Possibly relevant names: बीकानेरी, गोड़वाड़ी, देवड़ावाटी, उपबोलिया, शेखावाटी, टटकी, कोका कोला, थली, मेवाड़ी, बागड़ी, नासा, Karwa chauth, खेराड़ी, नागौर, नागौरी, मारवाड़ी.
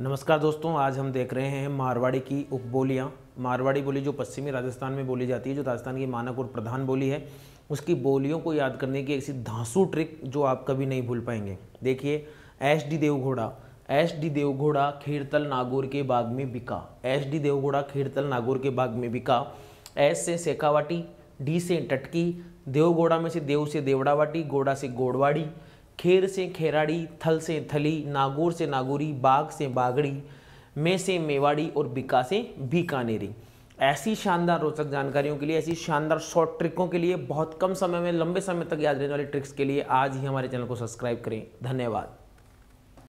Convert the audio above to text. नमस्कार दोस्तों, आज हम देख रहे हैं मारवाड़ी की उपबोलियाँ। मारवाड़ी बोली जो पश्चिमी राजस्थान में बोली जाती है, जो राजस्थान की मानक और प्रधान बोली है, उसकी बोलियों को याद करने की ऐसी धांसू ट्रिक जो आप कभी नहीं भूल पाएंगे। देखिए, एस डी देवघोड़ा खीरतल नागौर के बाग में बिका। एस डी देवघोड़ा खीरतल नागौर के बाग में बिका। एस से शेखावाटी, डी से टटकी, देवघोड़ा में से देवड़ावाटी, गोड़ा से गोड़वाड़ी, खेर से खेराड़ी, थल से थली, नागौर से नागौरी, बाग से बागड़ी, में से मेवाड़ी और बिका से बीकानेरी। ऐसी शानदार रोचक जानकारियों के लिए, ऐसी शानदार शॉर्ट ट्रिकों के लिए, बहुत कम समय में लंबे समय तक याद रहने वाली ट्रिक्स के लिए आज ही हमारे चैनल को सब्सक्राइब करें। धन्यवाद।